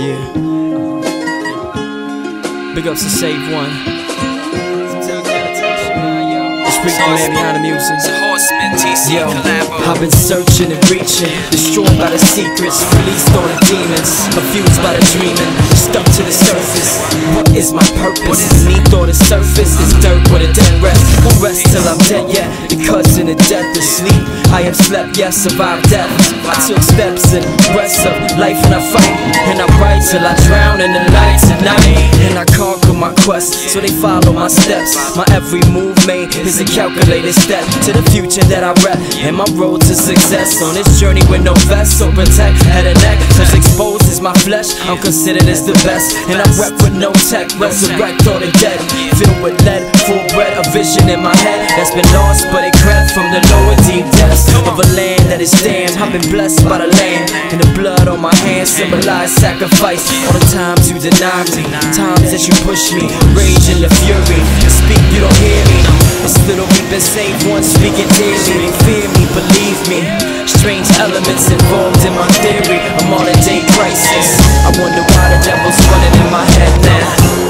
Yeah. Big ups to Save One. It's freaking Mariana music. Yo, I've been searching and reaching, destroyed by the secrets, released on the demons, confused by the dreaming, stuck to the surface. What is my purpose? Beneath all the surface is dirt with a dead rest. Won't rest till I'm dead yet, because in the death of sleep I have slept, yes, survived death. I took steps and breaths of life, and I fight, and I write till I drown in the lights at night. And I conquer my quest, so they follow my steps. My every move made is a calculated step to the future that I rep, and my road to success. On this journey with no vest, so protect head and neck. Cause exposed is my flesh, I'm considered as the best. And I rep with no tech, resurrect all the dead. Filled with lead, full bread, a vision in my head that's been lost, but it crept from the lower deep depths of a land that is damned. I've been blessed by the land, and the blood on my hands symbolize sacrifice. All the times you deny me, times that you push me, rage and the fury. Speak, you don't hear me. It's little we've been saved once, speaking daily. Fear me, believe me. Strange elements involved in my theory. A modern day crisis. I wonder why the devil's running in my head now.